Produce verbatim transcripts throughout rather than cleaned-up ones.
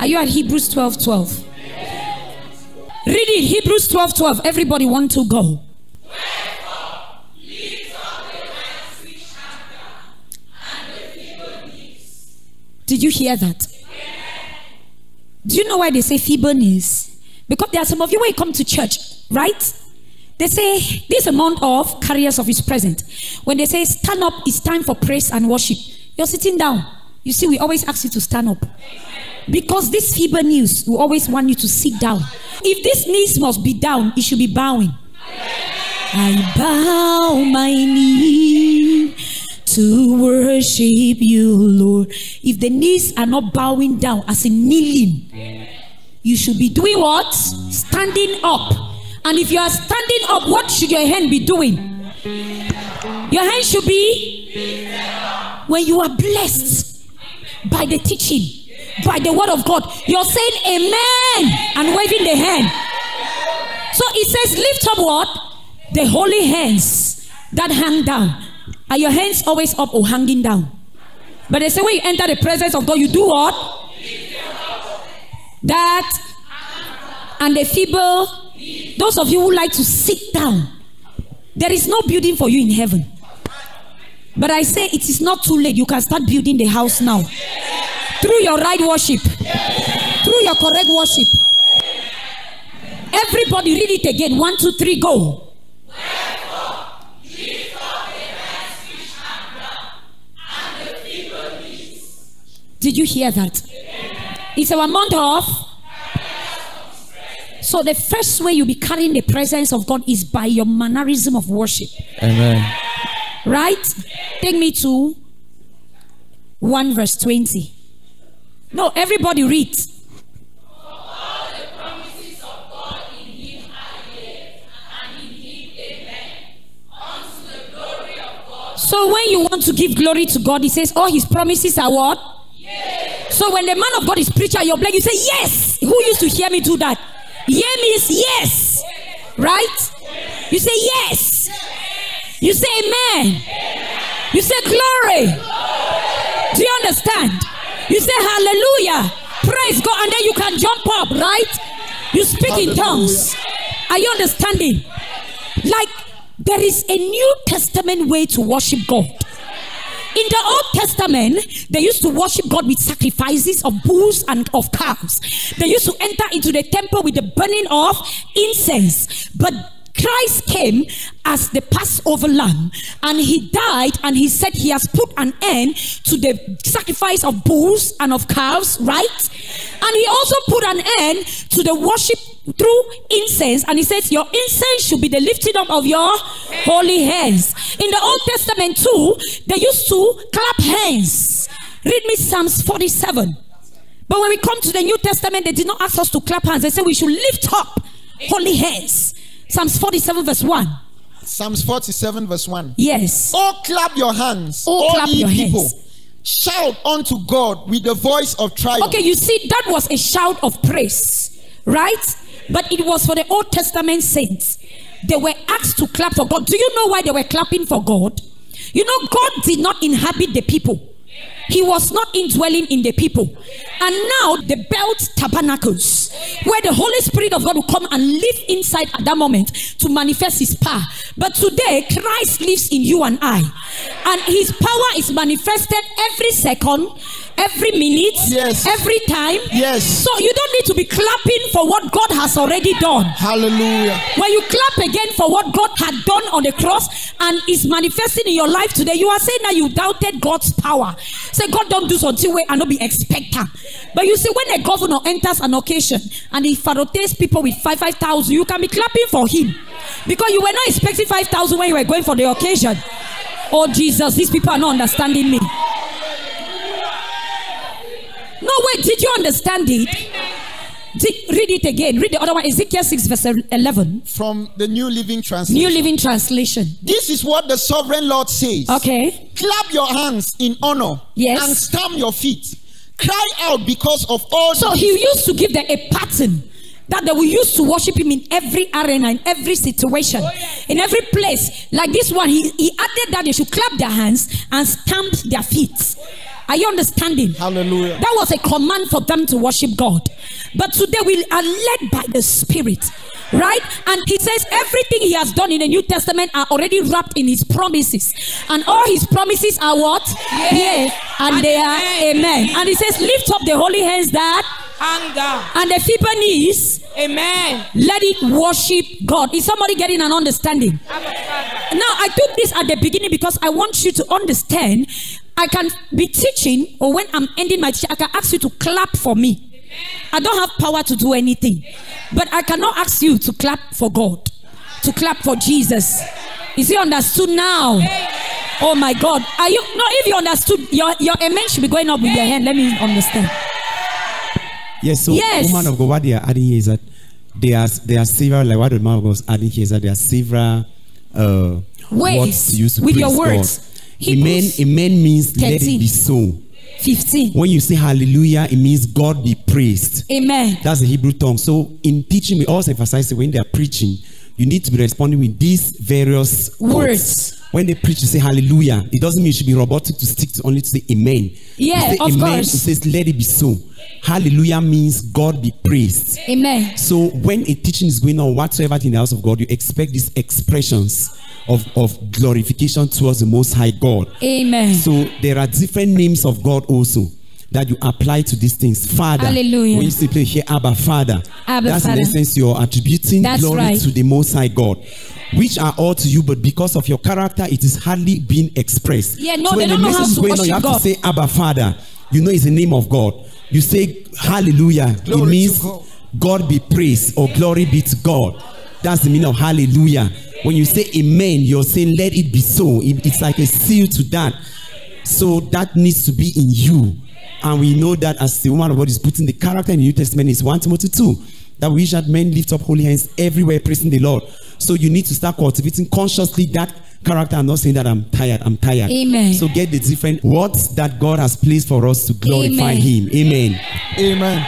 Are you at Hebrews twelve twelve? Read it. Hebrews twelve twelve. Everybody want to go. Did you hear that? Do you know why they say feebleness? Because there are some of you when you come to church, right? They say this amount of carriers of his presence. When they say stand up, it's time for praise and worship. You're sitting down. You see, we always ask you to stand up. Because this feeble knees, we always want you to sit down. If this knees must be down, it should be bowing. I bow my knee to worship you, Lord. If the knees are not bowing down, as in kneeling, you should be doing what? Standing up. And if you are standing up, what should your hand be doing? Your hand should be... When you are blessed by the teaching, by the word of God, you're saying amen and waving the hand. So it says lift up what? The holy hands that hang down. Are your hands always up or hanging down? But they say when you enter the presence of God, you do what? That and the feeble. Those of you who like to sit down, there is no building for you in heaven. But I say it is not too late. You can start building the house now. Through your right worship. Through your correct worship. Everybody read it again. One, two, three, go. Did you hear that? It's our month of. So the first way you'll be carrying the presence of God is by your mannerism of worship. Amen. Right? Take me to one verse twenty. No, everybody read. All the promises of God in him are yea, and in him amen, unto the glory of God. So when you want to give glory to God, he says all his promises are what? Yes. So when the man of God is preacher, you're black, you say yes. Who used to hear me do that? Yes. Yeah means yes. Yes. Right? Yes. You say yes. Yes. You say amen. Amen. You say glory. Glory. Do you understand? You say hallelujah, praise God, and then you can jump up, right? You speak hallelujah in tongues. Are you understanding? Like, there is a New Testament way to worship God. In the Old Testament, they used to worship God with sacrifices of bulls and of calves. They used to enter into the temple with the burning of incense. But Christ came as the Passover lamb, and he died, and he said he has put an end to the sacrifice of bulls and of calves, right? And he also put an end to the worship through incense, and he says your incense should be the lifting up of your holy hands. In the Old Testament too, they used to clap hands. Read me Psalms forty-seven. But when we come to the New Testament, they did not ask us to clap hands. They said we should lift up holy hands. Psalms forty-seven verse one. Psalms forty-seven verse one. Yes. Oh, clap your hands. Oh, clap your people. Hands. Shout unto God with the voice of triumph. Okay, you see, that was a shout of praise, right? But it was for the Old Testament saints. They were asked to clap for God. Do you know why they were clapping for God? You know, God did not inhabit the people. He was not indwelling in the people. And now the built tabernacles where the Holy Spirit of God will come and live inside at that moment to manifest his power. But today Christ lives in you and I, and his power is manifested every second, every minute, yes, every time. Yes. So you don't need to be clapping for what God has already done. Hallelujah. When you clap again for what God had done on the cross and is manifesting in your life today, you are saying that you doubted God's power. Say, God don't do something way and not be expected. But you see, when a governor enters an occasion and he farotates people with five five thousand, you can be clapping for him because you were not expecting five thousand when you were going for the occasion. Oh Jesus, these people are not understanding me. No, wait, did you understand it? Did, read it again. Read the other one. Ezekiel six verse eleven. From the New Living Translation. New Living Translation. This is what the sovereign Lord says. Okay. Clap your hands in honor. Yes. And stamp your feet. Cry out because of all. So these. He used to give them a pattern that they will use to worship him in every arena, in every situation, oh, yeah, in every place. Like this one, he, he added that they should clap their hands and stamp their feet. Oh, yeah. Are you understanding? Hallelujah. That was a command for them to worship God. But today we are led by the Spirit. Right? And he says everything he has done in the New Testament are already wrapped in his promises. And all his promises are what? Yeah. Yeah. And, and they amen. are amen. And he says, lift up the holy hands that anger and the feeble knees. Amen. Let it worship God. Is somebody getting an understanding? Amen. Now I took this at the beginning because I want you to understand. I can be teaching, or when I'm ending my teaching, I can ask you to clap for me. Amen. I don't have power to do anything, but I cannot ask you to clap for God, to clap for Jesus. Is it understood now? Amen. Oh my God! Are you? No, if you understood, your your amen should be going up with your hand. Let me understand. Yes, so yes. Woman of God, what they are adding here is that there are there are several, like what the man of God is adding here is that there are several uh, ways to use with your words. Amen, amen means thirteen, let it be so. fifteen. When you say hallelujah, it means God be praised. Amen. That's the Hebrew tongue. So in teaching, we also emphasize that when they are preaching, you need to be responding with these various words. words. When they preach, you say hallelujah. It doesn't mean you should be robotic to stick to only to say amen. Yeah, of amen, course. It says let it be so. Hallelujah means God be praised. Amen. So when a teaching is going on, whatsoever in the house of God, you expect these expressions of, of glorification towards the Most High God. Amen. So there are different names of God also that you apply to these things. Father. Hallelujah. When you simply hear Abba Father, Abba, that's Father. In essence you're attributing that's glory right. to the Most High God, which are all to you, but because of your character it is hardly being expressed. Yeah, no, so when the message is going on, you have God. to say Abba Father. You know it's the name of God. You say hallelujah, glory, it means God. God be praised, or glory be to God. That's the meaning of hallelujah. When you say amen, you're saying let it be so. It, it's like a seal to that. So that needs to be in you. And we know that as the woman of God is putting the character in the New Testament, is First Timothy two, that we should men lift up holy hands everywhere praising the Lord. So you need to start cultivating consciously that character. I'm not saying that I'm tired, I'm tired. Amen. So get the different words that God has placed for us to glorify Amen. Him. Amen. Amen.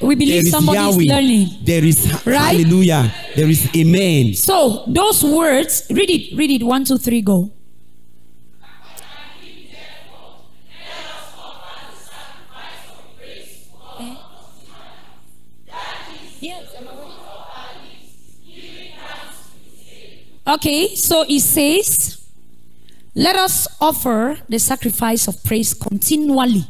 We believe somebody is learning. There is right? hallelujah. There is amen. So those words, read it, read it. One, two, three, go. Okay, so it says, let us offer the sacrifice of praise continually.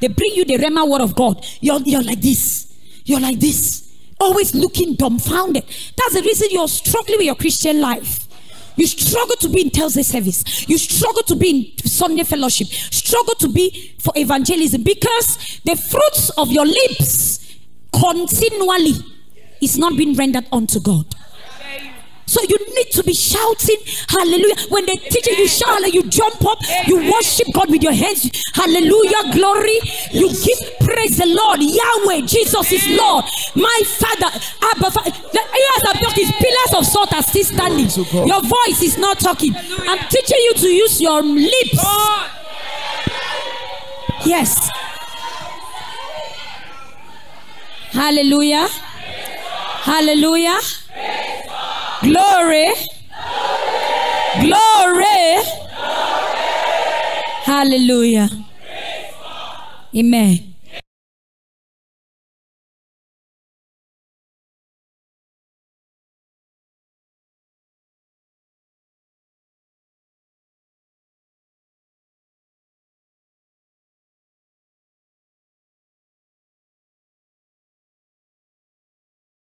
They bring you the Rhema word of God. You're, you're like this. You're like this. Always looking dumbfounded. That's the reason you're struggling with your Christian life. You struggle to be in Thursday service. You struggle to be in Sunday fellowship. Struggle to be for evangelism. Because the fruits of your lips continually is not being rendered unto God. So you need to be shouting hallelujah. When they teach you, you shout, you jump up, you worship God with your hands. Hallelujah, glory. You give praise the Lord. Yahweh, Jesus is Lord. My Father, Abba Father. His pillars of salt are still standing. Your voice is not talking. I'm teaching you to use your lips. Yes. Hallelujah. Hallelujah. Glory. Glory. Glory. Glory. Hallelujah. Amen.